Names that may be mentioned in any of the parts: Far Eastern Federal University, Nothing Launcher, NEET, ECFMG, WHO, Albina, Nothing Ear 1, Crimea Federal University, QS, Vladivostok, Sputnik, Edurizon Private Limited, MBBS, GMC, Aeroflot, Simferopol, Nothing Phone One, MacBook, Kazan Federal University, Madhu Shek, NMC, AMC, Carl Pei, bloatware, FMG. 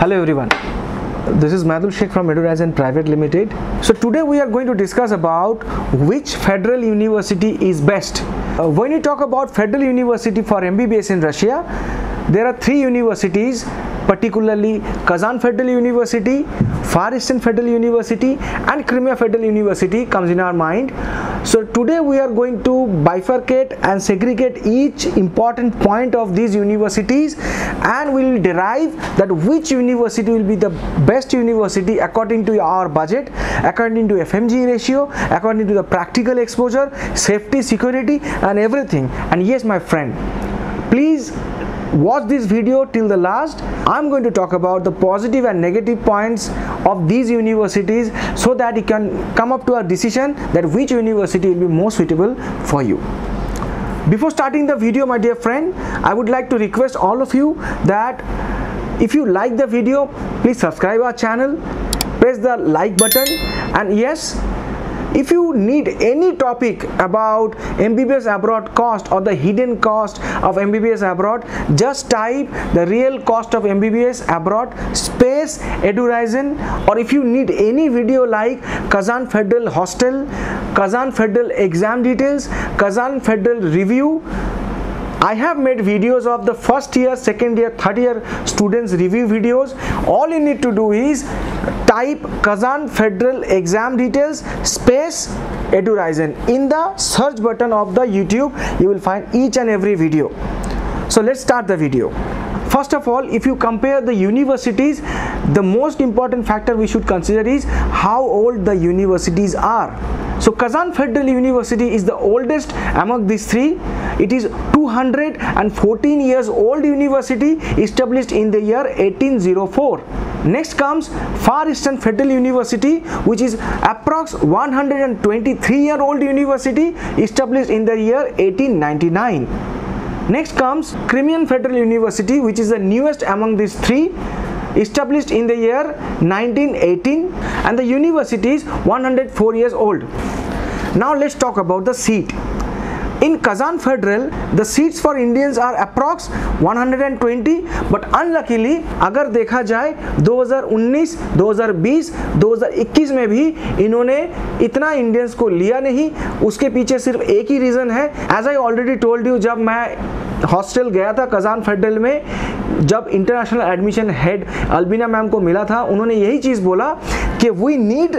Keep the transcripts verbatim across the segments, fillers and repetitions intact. Hello everyone, this is Madhu Shek from Edurizon Private Limited. So today we are going to discuss about which federal university is best. Uh, when you talk about federal university for M B B S in Russia, there are three universities, particularly Kazan Federal University, Far Eastern Federal University and Crimea Federal University comes in our mind. So today we are going to bifurcate and segregate each important point of these universities, and we will derive that which university will be the best university according to our budget, according to F M G ratio, according to the practical exposure, safety, security and everything. And yes my friend, please watch this video till the last. I'm going to talk about the positive and negative points of these universities so that you can come up to a decision that which university will be more suitable for you. Before starting the video my dear friend, I would like to request all of you that if you like the video, please subscribe our channel, press the like button, and yes, if you need any topic about M B B S abroad cost or the hidden cost of M B B S abroad, just type the real cost of M B B S abroad space Edurizon. Or if you need any video like Kazan Federal Hostel, Kazan Federal exam details, Kazan Federal review, I have made videos of the first year, second year, third year students review videos. All you need to do is type Kazan Federal exam details space Edurizon in the search button of the YouTube. You will find each and every video. So let's start the video. First of all, if you compare the universities, the most important factor we should consider is how old the universities are. So Kazan Federal University is the oldest among these three. It is two hundred fourteen years old university, established in the year eighteen oh four. Next comes Far Eastern Federal University, which is approx one hundred twenty-three year old university, established in the year eighteen ninety-nine. Next comes Crimean Federal University, which is the newest among these three, established in the year nineteen eighteen, and the university is one hundred four years old. Now let's talk about the seat. In Kazan Federal, the seats for Indians are approx one hundred twenty, but unluckily अगर देखा जाए दो हज़ार उन्नीस, दो हज़ार बीस, दो हज़ार इक्कीस में भी इन्होंने इतना इंडियंस को लिया नहीं. उसके पीछे सिर्फ एक ही रीज़न है. As I already told you, जब मैं हॉस्टल गया था कज़ान फेडरल में, जब international admission head Albina ma'am को मिला था, उन्होंने यही चीज़ बोला कि we need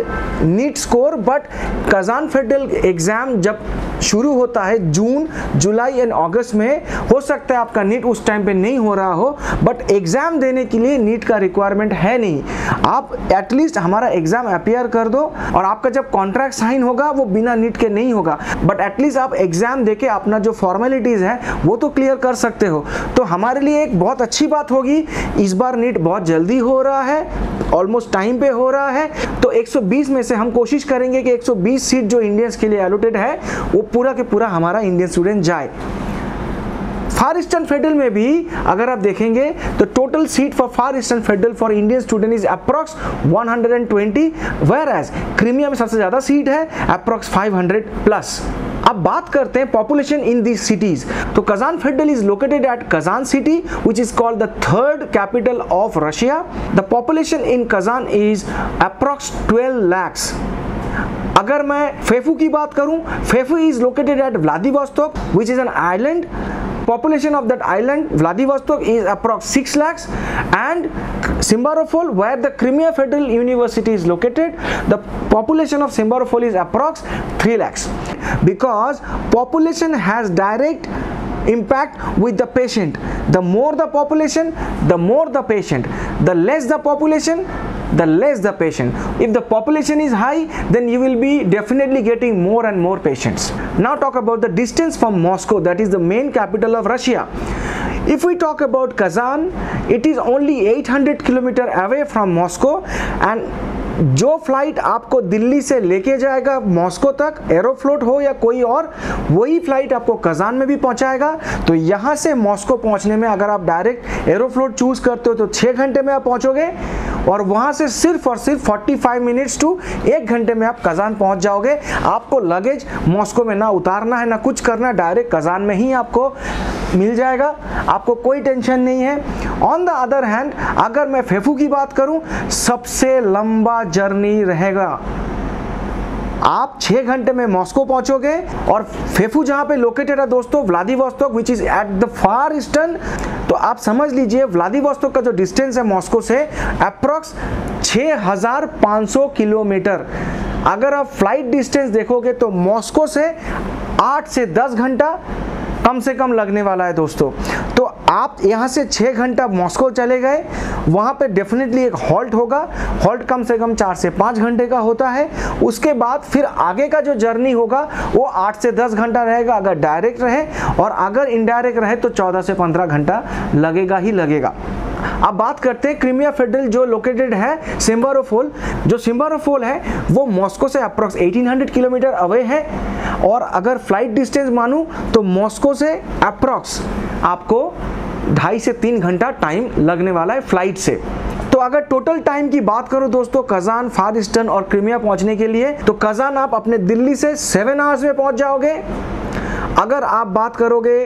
NEET score, but Kazan Federal exam जब शुरू होता है जून, जुलाई एंड अगस्त में, हो सकता है आपका नीट उस टाइम पे नहीं हो रहा हो, बट एग्ज़ाम देने के लिए नीट का रिक्वायरमेंट है नहीं. आप एटलीस्ट हमारा एग्ज़ाम अपियर कर दो, और आपका जब कॉन्ट्रैक्ट साइन होगा वो बिना नीट के नहीं होगा, बट एटलीस्ट आप एग्ज़ाम देके अपना जो फॉर्मेलिटीज़ है वो तो क्लियर कर सकते हो. तो हमारे लिए एक बहुत अच्छी बात होगी. इस बार नीट बहुत जल्दी हो रहा है, ऑलमोस्ट टाइम पे हो रहा है, तो एक सौ बीस में से हम कोशिश करेंगे कि एक सौ बीस सीट जो इंडियंस के लिए एलोटेड है वो पूरा के पूरा हमारा इंडियन स्टूडेंट जाए. फार ईस्टर्न फेडरल में भी अगर आप देखेंगे तो total seat for Far eastern Federal for Indian student is approx one hundred twenty, whereas Crimea में सबसे ज़्यादा सीट है अप्रॉक्स फाइव हंड्रेड प्लस. अब बात करते हैं पॉपुलेशन इन दिस सिटीज. तो Kazan Federal is located at Kazan city, which is called the third capital of Russia. The population in Kazan is approx twelve lakhs. अगर मैं FEFU की बात करूं, FEFU is located at Vladivostok, which is an island. Population of that island, Vladivostok, is approx six lakhs, and Simferopol, where the Crimea Federal University is located, the population of Simferopol is approx three lakhs. Because population has direct impact with the patient. The more the population, the more the patient. The less the population, the less the patient. If the population is high, then you will be definitely getting more and more patients. Now talk about the distance from Moscow, that is the main capital of Russia. If we talk about Kazan, it is only eight hundred kilometers away from Moscow, and जो flight आपको दिल्ली से लेके जाएगा Moscow तक, Aeroflot हो या कोई और, वही फ्लाइट आपको कज़ान में भी पहुंचाएगा. तो यहाँ से मॉस्को पहुंचने में अगर आप डायरेक्ट एरोफ्लोट चूज करते हो तो छः घंटे में आप पहुंचोगे, और वहाँ से सिर्फ और सिर्फ पैंतालीस मिनट्स टू एक घंटे में आप कज़ान पहुँच जाओगे. आपको लगेज मॉस्को में ना उतारना है, ना कुछ करना, डायरेक्ट कज़ान में ही आपको मिल जाएगा, आपको कोई टेंशन नहीं है। ऑन द अदर हैंड अगर मैं फेफू की बात करूं, सबसे लंबा जर्नी रहेगा। आप छः घंटे में मॉस्को पहुंचोगे और फेफू जहां पे लोकेटेड है दोस्तों Vladivostok, which is at the Far Eastern, तो आप समझ लीजिए व्लादिवोस्तोक का जो डिस्टेंस है मॉस्को से अप्रॉक्स छह हज़ार पाँच सौ किलोमीटर। अगर आप फ्लाइट डिस्टेंस देखोगे तो मॉस्को से आठ से दस घंटा कम से कम लगने वाला है दोस्तों। तो आप यहाँ से छः घंटा मॉस्को चले गए, वहाँ पे डेफिनेटली एक हॉल्ट होगा, हॉल्ट कम से कम चार से पाँच घंटे का होता है। उसके बाद फिर आगे का जो जर्नी होगा वो आठ से दस घंटा रहेगा अगर डायरेक्ट रहे, और अगर इनडायरेक्ट रहे तो चौदह से पंद्रह घंटा लगेगा ही लगेगा। अब बात करते हैं क्रीमिया फेडरल जो लोकेटेड है सिम्फेरोपोल, जो सिम्फेरोपोल है वो मॉस्को से अप्रॉक्स अठारह सौ किलोमीटर अवे है, और अगर फ्लाइट डिस्टेंस मानूं तो मॉस्को से अप्रॉक्स आपको ढाई से तीन घंटा टाइम लगने वाला है फ्लाइट से। तो अगर टोटल टाइम की बात करो दोस्तों कजान, फार ईस्टर्न और क्रीमिया पहुंचने के लिए, तो कजान आप अपने दिल्ली से सेवन आवर्स में पहुंच जाओगे। अगर आप बात करोगे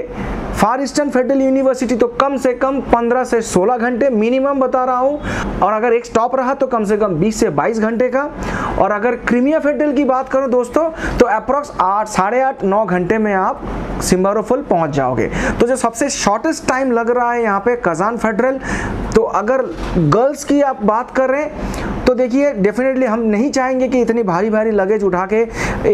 फार ईस्टर्न फेडरल यूनिवर्सिटी तो कम से कम पंद्रह से सोलह घंटे मिनिमम बता रहा हूँ, और अगर एक स्टॉप रहा तो कम से कम बीस से बाईस घंटे का। और अगर क्रीमिया फेडरल की बात करो दोस्तों तो अप्रॉक्स आठ साढ़े आठ नौ घंटे में आप सिम्फेरोपोल पहुँच जाओगे। तो जो सबसे शॉर्टेस्ट टाइम लग रहा है यहाँ पे कजान फेडरल। तो अगर गर्ल्स की आप बात कर रहे हैं तो देखिए डेफिनेटली हम नहीं चाहेंगे कि इतनी भारी भारी लगेज उठा के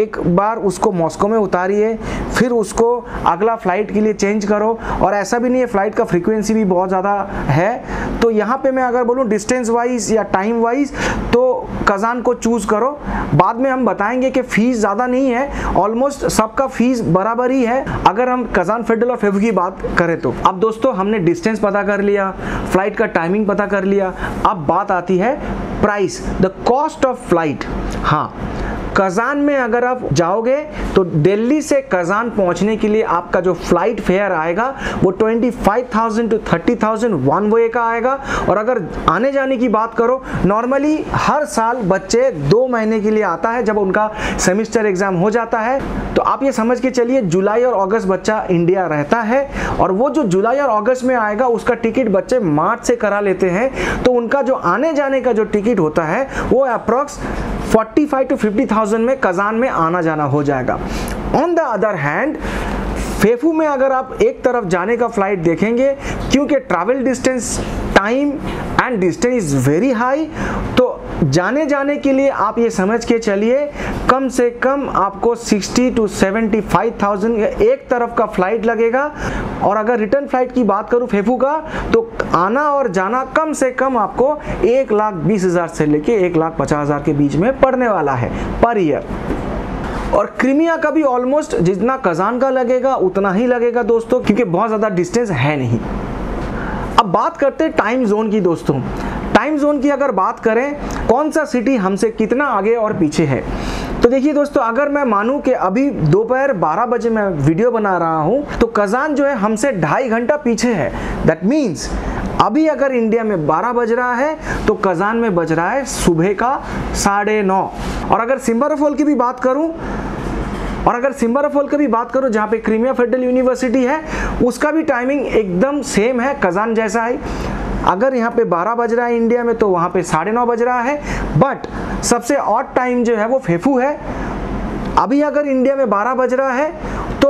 एक बार उसको मॉस्को में उतारिए, फिर उसको अगला फ्लाइट के लिए चेंज करो, और ऐसा भी नहीं है फ्लाइट का फ्रीक्वेंसी भी बहुत ज़्यादा है। तो यहाँ पे मैं अगर बोलूँ डिस्टेंस वाइज या टाइम वाइज तो कजान को चूज़ करो। बाद में हम बताएंगे कि फ़ीस ज़्यादा नहीं है, ऑलमोस्ट सबका फ़ीस बराबर ही है अगर हम कजान फेडरल और फेफू की बात करें तो। अब दोस्तों हमने डिस्टेंस पता कर लिया, फ्लाइट का टाइमिंग पता कर लिया, अब बात आती है price, the cost of flight. हाँ, कजान में अगर आप जाओगे तो दिल्ली से कजान पहुंचने के लिए आपका जो फ्लाइट फेयर आएगा वो पच्चीस हज़ार टू तीस हज़ार वन वे का आएगा। और अगर आने जाने की बात करो, नॉर्मली हर साल बच्चे दो महीने के लिए आता है जब उनका सेमेस्टर एग्जाम हो जाता है, तो आप ये समझ के चलिए जुलाई और अगस्त बच्चा इंडिया रहता है, और वो जो जुलाई और अगस्त में आएगा उसका टिकट बच्चे मार्च से करा लेते हैं, तो उनका जो आने जाने का जो टिकट होता है वो अप्रॉक्स पैंतालीस टू पचास हज़ार में कजान में आना जाना हो जाएगा। On the other hand FEFU में अगर आप एक तरफ जाने का फ्लाइट देखेंगे, क्योंकि travel distance, time and distance is very high, तो जाने जाने के लिए आप ये समझ के चलिए कम से कम आपको साठ टू पचहत्तर हज़ार एक तरफ का फ्लाइट लगेगा। और अगर रिटर्न फ्लाइट की बात करूँ फेफू का, तो आना और जाना कम से कम आपको एक लाख बीस हज़ार से लेके एक लाख पचास हज़ार के बीच में पड़ने वाला है पर ईयर। और क्रीमिया का भी ऑलमोस्ट जितना कजान का लगेगा उतना ही लगेगा दोस्तों, क्योंकि बहुत ज़्यादा डिस्टेंस है नहीं। अब बात करते हैं टाइम जोन की दोस्तों। टाइम जोन की अगर बात करें कौन सा सिटी हमसे कितना आगे और पीछे है, तो देखिए दोस्तों अगर मैं मानूं कि अभी दोपहर बारह बजे मैं वीडियो बना रहा हूं तो कजान जो है हमसे ढाई घंटा पीछे है। दैट मीन्स अभी अगर इंडिया में बारह बज रहा है तो कजान में बज रहा है सुबह का साढ़े नौ। और अगर सिम्फेरोपोल की भी बात करूं और अगर सिम्फेरोपोल की भी बात करूं जहां पे क्रीमिया फेडरल यूनिवर्सिटी है, उसका भी टाइमिंग एकदम सेम है कजान जैसा ही। अगर यहाँ पे बारह बज रहा है इंडिया में तो वहाँ पे साढ़े नौ बज रहा है। बट सबसे ऑड टाइम जो है वो फेफू है। अभी अगर इंडिया में बारह बज रहा है तो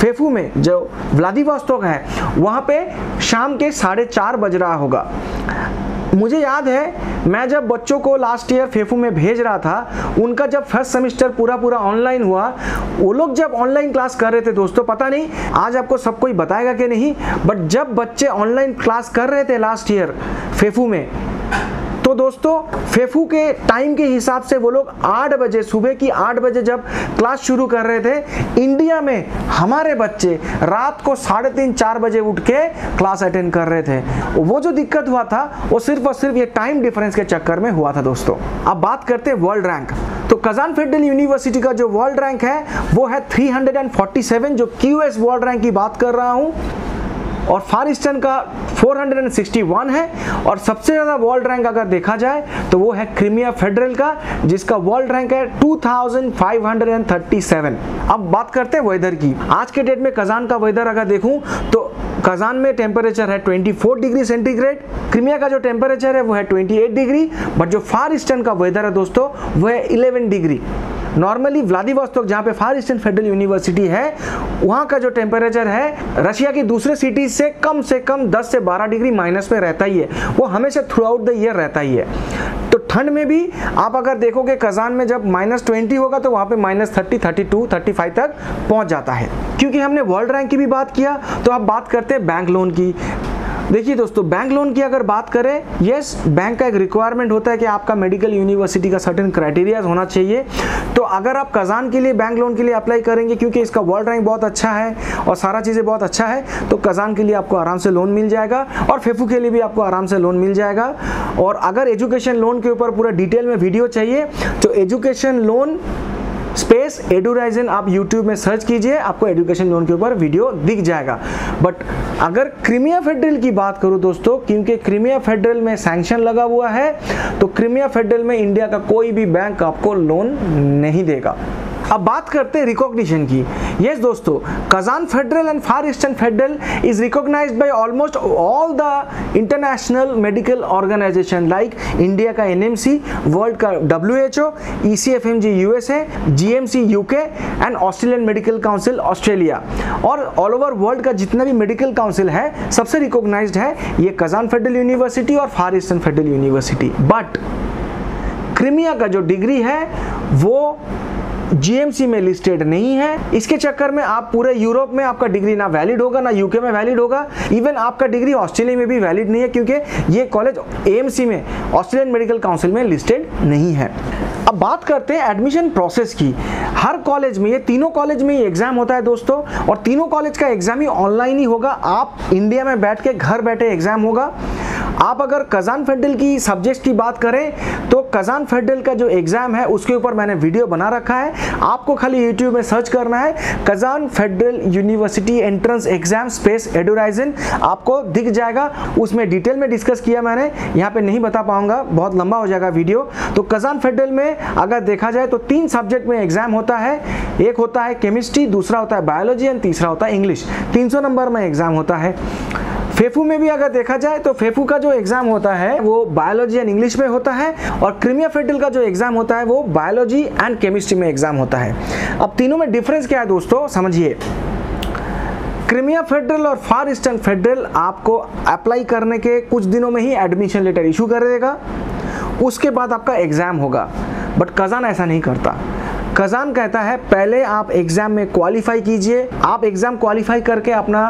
फेफू में जो व्लादिवोस्तोक है वहाँ पे शाम के साढ़े चार बज रहा होगा। मुझे याद है मैं जब बच्चों को लास्ट ईयर फेफू में भेज रहा था, उनका जब फर्स्ट सेमेस्टर पूरा पूरा ऑनलाइन हुआ, वो लोग जब ऑनलाइन क्लास कर रहे थे दोस्तों, पता नहीं आज आपको सब कोई बताएगा कि नहीं, बट जब बच्चे ऑनलाइन क्लास कर रहे थे लास्ट ईयर फेफू में, तो दोस्तों फेफू के टाइम के हिसाब से वो लोग आठ बजे सुबह की आठ बजे जब क्लास शुरू कर रहे थे, इंडिया में हमारे बच्चे रात को साढ़े तीन चार बजे उठ के क्लास अटेंड कर रहे थे। वो जो दिक्कत हुआ था वो सिर्फ और सिर्फ ये टाइम डिफरेंस के चक्कर में हुआ था दोस्तों। अब बात करते हैं वर्ल्ड रैंक। तो कजान फेडरल यूनिवर्सिटी का जो वर्ल्ड रैंक है वो है three hundred and forty seven, जो क्यू एस वर्ल्ड रैंक की बात कर रहा हूँ। और फार ईस्टर्न का चार सौ इकसठ है। और सबसे ज़्यादा वर्ल्ड रैंक अगर देखा जाए तो वो है क्रीमिया फेडरल का, जिसका वर्ल्ड रैंक है पच्चीस सौ सैंतीस। अब बात करते हैं वेदर की। आज के डेट में कजान का वेदर अगर देखूं तो कजान में टेम्परेचर है चौबीस डिग्री सेंटीग्रेड, क्रीमिया का जो टेम्परेचर है वो है अट्ठाईस डिग्री, बट जो फार ईस्टर्न का वेदर है दोस्तों वो है ग्यारह डिग्री। नॉर्मली व्लादिवोस्तोक जहाँ पे फार ईस्टर्न फेडरल यूनिवर्सिटी है वहाँ का जो टेम्परेचर है रशिया की दूसरे सिटीज से कम से कम दस से बारह डिग्री माइनस में रहता ही है, वो हमेशा थ्रू आउट द ईयर रहता ही है। तो ठंड में भी आप अगर देखोगे कजान में जब माइनस ट्वेंटी होगा तो वहाँ पे minus thirty thirty to thirty five तक पहुँच जाता है। क्योंकि हमने वर्ल्ड रैंक की भी बात किया तो आप बात करते हैं बैंक लोन की। देखिए दोस्तों, बैंक लोन की अगर बात करें, यस बैंक का एक रिक्वायरमेंट होता है कि आपका मेडिकल यूनिवर्सिटी का सर्टेन क्राइटेरियाज होना चाहिए। तो अगर आप कजान के लिए बैंक लोन के लिए अप्लाई करेंगे क्योंकि इसका वर्ल्ड रैंक बहुत अच्छा है और सारा चीज़ें बहुत अच्छा है, तो कजान के लिए आपको आराम से लोन मिल जाएगा और फेफू के लिए भी आपको आराम से लोन मिल जाएगा। और अगर एजुकेशन लोन के ऊपर पूरा डिटेल में वीडियो चाहिए तो एजुकेशन लोन स्पेस एडुराइजन आप यूट्यूब में सर्च कीजिए, आपको एजुकेशन लोन के ऊपर वीडियो दिख जाएगा। बट अगर क्रीमिया फेडरल की बात करूं दोस्तों, क्योंकि क्रीमिया फेडरल में सैंक्शन लगा हुआ है तो क्रीमिया फेडरल में इंडिया का कोई भी बैंक आपको लोन नहीं देगा। अब बात करते हैं रिकॉग्निशन की। यस दोस्तों, Kazan Federal and Far eastern Federal is recognised by almost all the international medical organisation like India का एन एम सी, वर्ल्ड का W H O, E C F M G U S A, G M C U K and Australian Medical Council Australia. और all over world का जितना भी medical council है सबसे recognised है ये Kazan Federal University और Far eastern Federal University. But Crimea का जो डिग्री है वो जी एम सी में लिस्टेड नहीं है। इसके चक्कर में आप पूरे यूरोप में आपका डिग्री ना वैलिड होगा, ना यूके में वैलिड होगा, इवन आपका डिग्री ऑस्ट्रेलिया में भी वैलिड नहीं है क्योंकि ये कॉलेज ए एम सी में, ऑस्ट्रेलियन मेडिकल काउंसिल में लिस्टेड नहीं है। अब बात करते हैं एडमिशन प्रोसेस की। हर कॉलेज में, ये तीनों कॉलेज में एग्जाम होता है दोस्तों, और तीनों कॉलेज का एग्जाम ही ऑनलाइन ही होगा। आप इंडिया में बैठ के घर बैठे एग्जाम होगा। आप अगर कजान फेडरल की सब्जेक्ट की बात करें तो कजान फेडरल का जो एग्ज़ाम है उसके ऊपर मैंने वीडियो बना रखा है, आपको खाली यूट्यूब में सर्च करना है Kazan Federal University entrance exam space Edurizon, आपको दिख जाएगा। उसमें डिटेल में डिस्कस किया मैंने, यहाँ पे नहीं बता पाऊँगा, बहुत लंबा हो जाएगा वीडियो। तो कजान फेडरल में अगर देखा जाए तो तीन सब्जेक्ट में एग्जाम होता है, एक होता है केमिस्ट्री, दूसरा होता है बायोलॉजी एंड तीसरा होता है इंग्लिश। तीन सौ नंबर में एग्ज़ाम होता है। फेफू में भी अगर देखा जाए तो फेफू का जो एग्ज़ाम होता है वो बायोलॉजी एंड इंग्लिश में होता है, और क्रीमिया फेडरल का जो एग्ज़ाम होता है वो बायोलॉजी एंड केमिस्ट्री में एग्ज़ाम होता है। अब तीनों में डिफरेंस क्या है दोस्तों, समझिए। क्रीमिया फेडरल और फार ईस्टर्न फेडरल आपको अप्लाई करने के कुछ दिनों में ही एडमिशन लेटर इशू कर देगा, उसके बाद आपका एग्ज़ाम होगा। बट कजान ऐसा नहीं करता। कजान कहता है पहले आप एग्ज़ाम में क्वालिफाई कीजिए, आप एग्ज़ाम क्वालिफाई करके अपना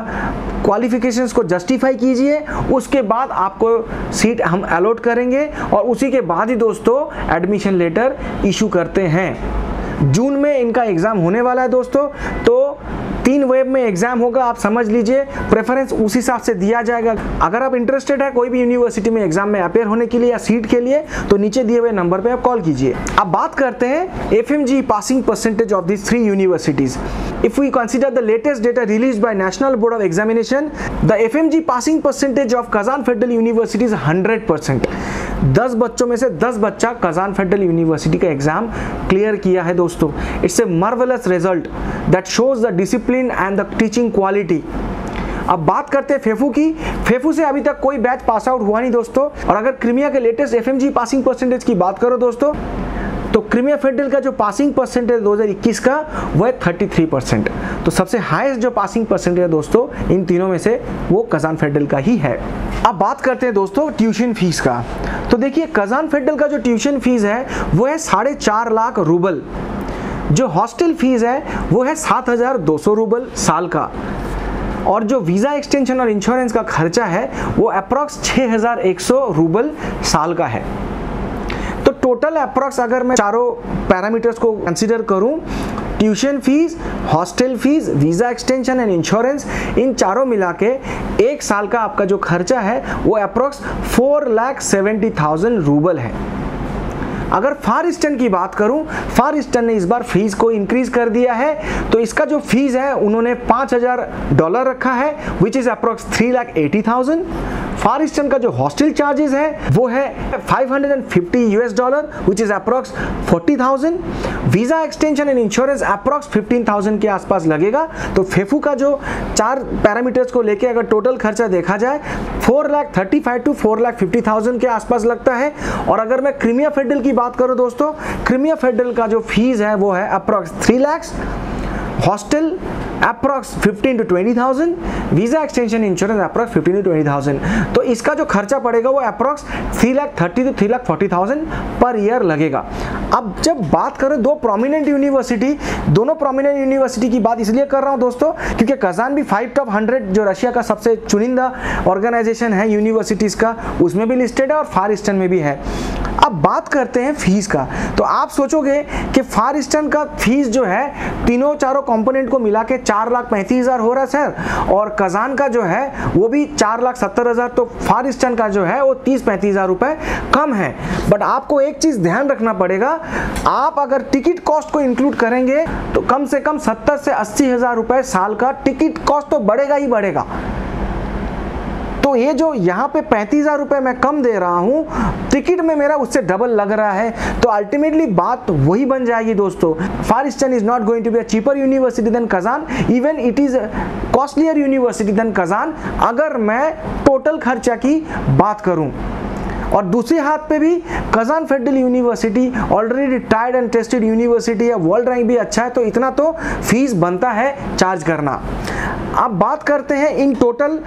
क्वालिफिकेशंस को जस्टिफाई कीजिए, उसके बाद आपको सीट हम अलॉट करेंगे और उसी के बाद ही दोस्तों एडमिशन लेटर इशू करते हैं। जून में इनका एग्ज़ाम होने वाला है दोस्तों, तो तीन वेब में एग्जाम होगा, आप समझ लीजिए। प्रेफरेंस उसी हिसाब से दिया जाएगा। अगर आप इंटरेस्टेड है कोई भी यूनिवर्सिटी में एग्जाम में अपेयर होने के लिए या सीट के लिए तो नीचे दिए हुए नंबर पे आप कॉल कीजिए। अब बात करते हैं F M G passing percentage of this three universities. If we consider the latest data released by National Board of Examination, the F M G passing percentage of Kazan Federal University is hundred percent. दस बच्चों में से दस बच्चा Kazan Federal University का exam clear किया है दोस्तों। It's a marvellous result that shows the discipline and the teaching quality. अब बात करते हैं फेफू की। फेफू से अभी तक कोई बैच पास आउट हुआ नहीं दोस्तों। और अगर क्रीमिया के latest F M G passing percentage की बात करो दोस्तों तो क्रीमिया फेडरल का जो पासिंग परसेंटेज दो हज़ार इक्कीस का वह है तैंतीस परसेंट। तो सबसे हाईएस्ट जो पासिंग परसेंटेज है दोस्तों इन तीनों में से वो कजान फेडरल का ही है। अब बात करते हैं दोस्तों ट्यूशन फीस का। तो देखिए कजान फेडरल का जो ट्यूशन फीस है वो है साढ़े चार लाख रूबल। जो हॉस्टल फीस है वो है सात हज़ार दो सौ रूबल साल का। और जो वीज़ा एक्सटेंशन और इंश्योरेंस का खर्चा है वो अप्रॉक्स छः हज़ार एक सौ रूबल साल का है। टोटल अप्रॉक्स अगर मैं चारों पैरामीटर्स को कंसीडर करूं, tuition fees, hostel fees, visa extension and insurance, इन चारों मिला के एक साल का आपका जो खर्चा है वो approx four lakh seventy thousand rouble है। अगर फार ईस्टर्न की बात करूं, फार ईस्टर्न ने इस बार फीस को इंक्रीज कर दिया है, तो इसका जो फीस है उन्होंने पाँच हजार डॉलर रखा है, which is approx three lakh eighty thousand. Far Eastern का जो हॉस्टल चार्जेस है वो है five hundred fifty US dollar, which is approx forty thousand. Visa extension and insurance approx fifteen thousand के आसपास लगेगा। तो फेफू का जो चार पैरामीटर्स को लेके अगर टोटल खर्चा देखा जाए, four lakh thirty five to four lakh fifty thousand के आसपास लगता है। और अगर मैं क्रीमिया फेडरल की बात करूं दोस्तों, क्रीमिया फेडरल का जो फीस है वो है approx three lakhs, hostel approx fifteen to twenty thousand, visa extension insurance approx fifteen to twenty thousand. तो इसका जो खर्चा पड़ेगा वो approx three lakh thirty to three lakh forty thousand per year लगेगा। अब जब बात करें दो प्रोमिनेंट यूनिवर्सिटी, दोनों प्रोमिनेंट यूनिवर्सिटी की बात इसलिए कर रहा हूँ दोस्तों क्योंकि कजान भी फाइव टॉप हंड्रेड जो रशिया का सबसे चुनिंदा ऑर्गेनाइजेशन है यूनिवर्सिटीज़ का, उसमें भी लिस्टेड है और फार ईस्टर्न में भी है। अब बात करते हैं फीस का, तो आप सोचोगे कि फार ईस्टर्न का फीस जो है तीनों चारों कंपोनेंट को मिला के चार लाख पैंतीस हज़ार हो रहा सर, और कजान का जो है वो भी चार लाख सत्तर हज़ार, तो फार ईस्टर्न का जो है वो तीस पैंतीस हज़ार रुपये कम है। बट आपको एक चीज़ ध्यान रखना पड़ेगा, आप अगर टिकट कॉस्ट को इंक्लूड करेंगे तो कम से कम सत्तर से अस्सी हज़ार रुपये साल का टिकट कॉस्ट तो बढ़ेगा ही बढ़ेगा। तो ये जो यहाँ पे पैंतीस हज़ार रुपये मैं कम दे रहा हूँ, टिकट में मेरा उससे डबल लग रहा है। तो अल्टीमेटली बात वही बन जाएगी दोस्तों, Far Eastern is not going to be a cheaper university than Kazan, even it is costlier university than Kazan अगर मैं टोटल खर्चा की बात करूँ। और दूसरे हाथ पे भी Kazan Federal University already tried and tested university है, वर्ल्ड रैंक भी अच्छा है, तो इतना तो फीस बनता है चार्ज करना। अब बात करते हैं इन टोटल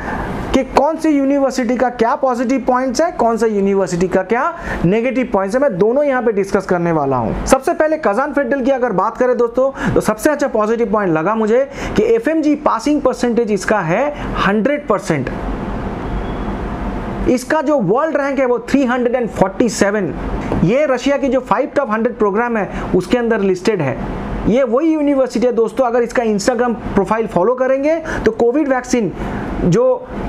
कि कौन सी यूनिवर्सिटी का क्या पॉजिटिव पॉइंट्स है, कौन सा यूनिवर्सिटी का क्या नेगेटिव पॉइंट्स है, मैं दोनों यहाँ पे डिस्कस करने वाला हूँ। सबसे पहले कजान फेडरल की अगर बात करें दोस्तों, तो सबसे अच्छा पॉजिटिव पॉइंट लगा मुझे कि एफएमजी पासिंग परसेंटेज इसका है हंड्रेड परसेंट। इसका जो वर्ल्ड रैंक है वो थ्री हंड्रेड फोर्टी सेवन, ये रशिया की जो फाइव टॉप हंड्रेड प्रोग्राम है उसके अंदर लिस्टेड है। ये वही यूनिवर्सिटी है दोस्तों, अगर इसका इंस्टाग्राम प्रोफाइल फॉलो करेंगे तो कोविड वैक्सीन जो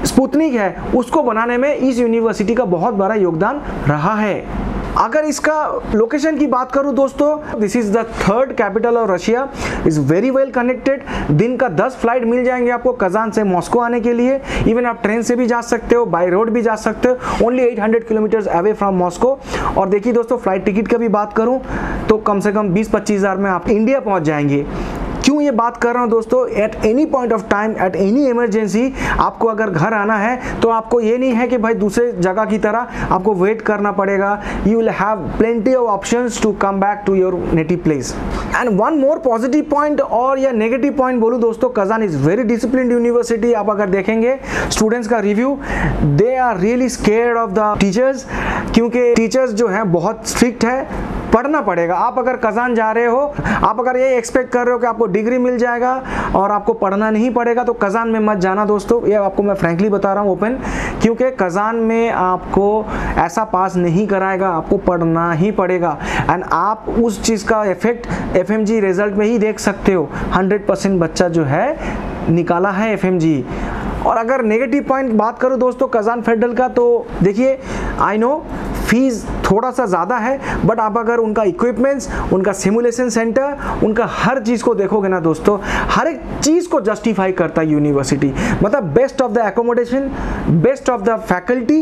स्पुतनिक है उसको बनाने में इस यूनिवर्सिटी का बहुत बड़ा योगदान रहा है। अगर इसका लोकेशन की बात करूं दोस्तों, this is the third capital of Russia, is very well connected. दिन का दस फ्लाइट मिल जाएंगे आपको कजान से मॉस्को आने के लिए, इवन आप ट्रेन से भी जा सकते हो, बाय रोड भी जा सकते हो, only eight hundred kilometres away from Moscow. और देखिए दोस्तों, फ्लाइट टिकट की भी बात करूं तो कम से कम बीस पच्चीस हज़ार में आप इंडिया पहुँच जाएंगे। क्यों ये बात कर रहा हूँ दोस्तों, at any point of time, at any emergency आपको अगर घर आना है तो आपको ये नहीं है कि भाई दूसरे जगह की तरह आपको वेट करना पड़ेगा, you will have plenty of options to come back to your native place. And one more positive point और या नेगेटिव पॉइंट बोलूँ दोस्तों, Kazan is very discipline university. आप अगर देखेंगे स्टूडेंट्स का review, they are really scared of the teachers, क्योंकि teachers जो हैं बहुत स्ट्रिक्ट है, पढ़ना पड़ेगा। आप अगर कजान जा रहे हो, आप अगर ये एक्सपेक्ट कर रहे हो कि आपको डिग्री मिल जाएगा और आपको पढ़ना नहीं पड़ेगा, तो कजान में मत जाना दोस्तों। ये आपको मैं फ्रैंकली बता रहा हूँ ओपन, क्योंकि कजान में आपको ऐसा पास नहीं कराएगा, आपको पढ़ना ही पड़ेगा। एंड आप उस चीज़ का इफेक्ट एफएमजी रिजल्ट में ही देख सकते हो, हंड्रेड परसेंट बच्चा जो है निकाला है एफएमजी। और अगर नेगेटिव पॉइंट बात करूँ दोस्तों कजान फेडरल का, तो देखिए आई नो फीस थोड़ा सा ज़्यादा है, बट आप अगर उनका इक्विपमेंट्स, उनका सिमुलेशन सेंटर, उनका हर चीज़ को देखोगे ना दोस्तों, हर एक चीज़ को जस्टिफाई करता है यूनिवर्सिटी। मतलब best of the accommodation, best of the faculty,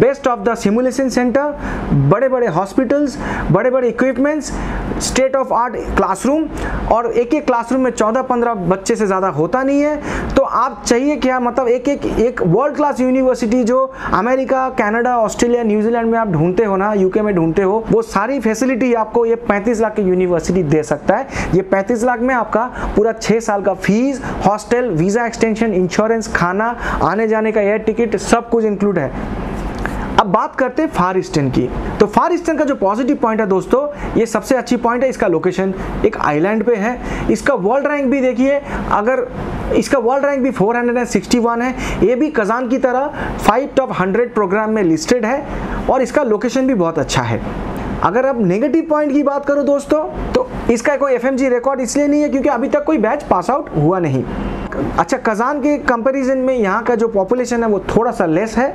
best of the simulation centre, बड़े बड़े हॉस्पिटल्स, बड़े बड़े equipments, state of art classroom, और एक एक क्लासरूम में चौदह पंद्रह बच्चे से ज़्यादा होता नहीं है। तो आप चाहिए क्या, मतलब एक एक एक वर्ल्ड क्लास यूनिवर्सिटी जो अमेरिका, कनाडा, ऑस्ट्रेलिया, न्यूजीलैंड में आप ढूंढते हो ना, यूके में ढूंढते हो, वो सारी फैसिलिटी आपको ये पैंतीस लाख की यूनिवर्सिटी दे सकता है। ये पैंतीस लाख में आपका पूरा छह साल का fees, hostel, visa extension, insurance, खाना, आने जाने का एयर टिकट, सब कुछ इंक्लूड है। अब बात करते हैं फार ईस्टर्न की, तो फार ईस्टर्न का जो पॉजिटिव पॉइंट है दोस्तों, ये सबसे अच्छी पॉइंट है, इसका लोकेशन एक आइलैंड पे है। इसका वर्ल्ड रैंक भी देखिए, अगर इसका वर्ल्ड रैंक भी फोर हंड्रेड सिक्सटी वन है, ये भी कजान की तरह फाइव टॉप हंड्रेड प्रोग्राम में लिस्टेड है, और इसका लोकेशन भी बहुत अच्छा है। अगर आप नेगेटिव पॉइंट की बात करो दोस्तों, तो इसका कोई एफएमजी रिकॉर्ड इसलिए नहीं है क्योंकि अभी तक कोई बैच पास आउट हुआ नहीं। अच्छा, कजान के कंपैरिजन में यहाँ का जो पॉपुलेशन है वो थोड़ा सा लेस है,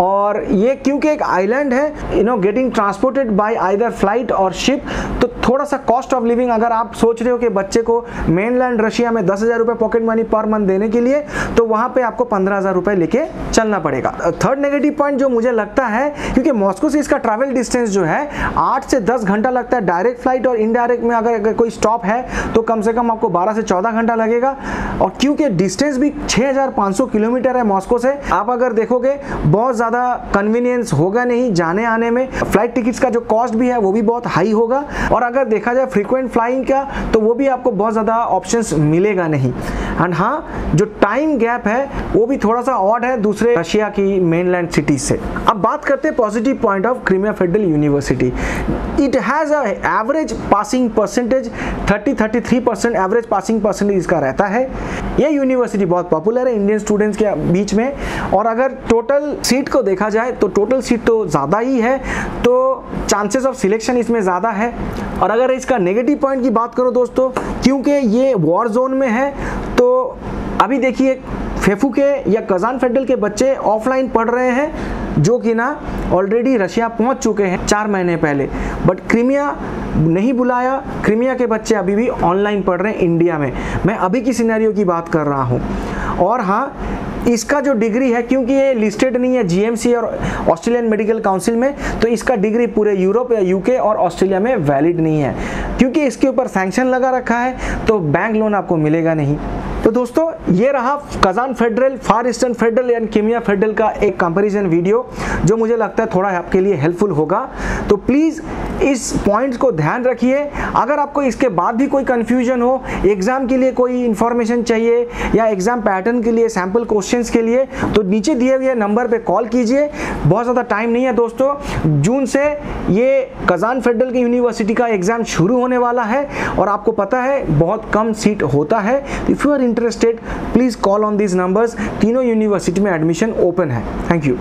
और ये क्योंकि एक आइलैंड है, you know getting transported by either flight और शिप, तो थोड़ा सा कॉस्ट ऑफ लिविंग, अगर आप सोच रहे हो कि बच्चे को मेनलैंड रशिया में दस हज़ार रुपये पॉकेट मनी पर मंथ देने के लिए, तो वहाँ पे आपको पंद्रह हज़ार रुपये लेके चलना पड़ेगा। थर्ड नेगेटिव पॉइंट जो मुझे लगता है, क्योंकि मॉस्को से इसका ट्रैवल डिस्टेंस जो है आठ से दस घंटा लगता है डायरेक्ट फ्लाइट, और इनडायरेक्ट में अगर, अगर कोई स्टॉप है तो कम से कम आपको बारह से चौदह घंटा लगेगा। और क्योंकि डिस्टेंस भी छः हज़ार पाँच सौ किलोमीटर है मॉस्को से, आप अगर देखोगे बहुत ज़्यादा कन्वीनियंस होगा नहीं जाने आने में। फ्लाइट टिकट्स का जो कॉस्ट भी है वो भी बहुत हाई होगा, और अगर देखा जाए फ्रीक्वेंट फ्लाइंग का तो वो भी आपको बहुत ज़्यादा ऑप्शंस मिलेगा नहीं। एंड हाँ, जो टाइम गैप है वो भी थोड़ा सा ऑड है दूसरे रशिया की मेनलैंड सिटीज से। अब बात करते हैं positive point of Crimea federal university. It has a average passing percentage thirty thirty three percent, average passing percentage इसका रहता है। ये यूनिवर्सिटी बहुत पॉपुलर है इंडियन स्टूडेंट्स के बीच में, और अगर टोटल सीट को देखा जाए तो टोटल सीट तो ज़्यादा ही है, तो चांसेस ऑफ सिलेक्शन इसमें ज़्यादा है। और अगर इसका नेगेटिव पॉइंट की बात करो दोस्तों, क्योंकि ये वॉर जोन में है, तो अभी देखिए फेफू के या कज़ान फेडरल के बच्चे ऑफलाइन पढ़ रहे हैं जो कि ना ऑलरेडी रशिया पहुंच चुके हैं चार महीने पहले, बट क्रीमिया नहीं बुलाया। क्रीमिया के बच्चे अभी भी ऑनलाइन पढ़ रहे हैं इंडिया में, मैं अभी की सिनेरियो की बात कर रहा हूं। और हाँ, इसका जो डिग्री है, क्योंकि ये लिस्टेड नहीं है जीएमसी और ऑस्ट्रेलियन मेडिकल काउंसिल में, तो इसका डिग्री पूरे यूरोप या यूके और ऑस्ट्रेलिया में वैलिड नहीं है, क्योंकि इसके ऊपर सैंक्शन लगा रखा है, तो बैंक लोन आपको मिलेगा नहीं। तो दोस्तों, ये रहा Kazan federal, far eastern federal and Crimea federal का एक कंपैरिजन वीडियो, जो मुझे लगता है थोड़ा आपके लिए हेल्पफुल होगा। तो प्लीज़ इस पॉइंट को ध्यान रखिए। अगर आपको इसके बाद भी कोई कन्फ्यूजन हो, एग्ज़ाम के लिए कोई इन्फॉर्मेशन चाहिए या एग्ज़ाम पैटर्न के लिए, सैम्पल क्वेश्चंस के लिए, तो नीचे दिए हुए नंबर पे कॉल कीजिए। बहुत ज़्यादा टाइम नहीं है दोस्तों, जून से ये कज़ान फेडरल की यूनिवर्सिटी का एग्ज़ाम शुरू होने वाला है, और आपको पता है बहुत कम सीट होता है। If you are interested, please call on this numbers. तीनों यूनिवर्सिटी में एडमिशन ओपन है। Thank you.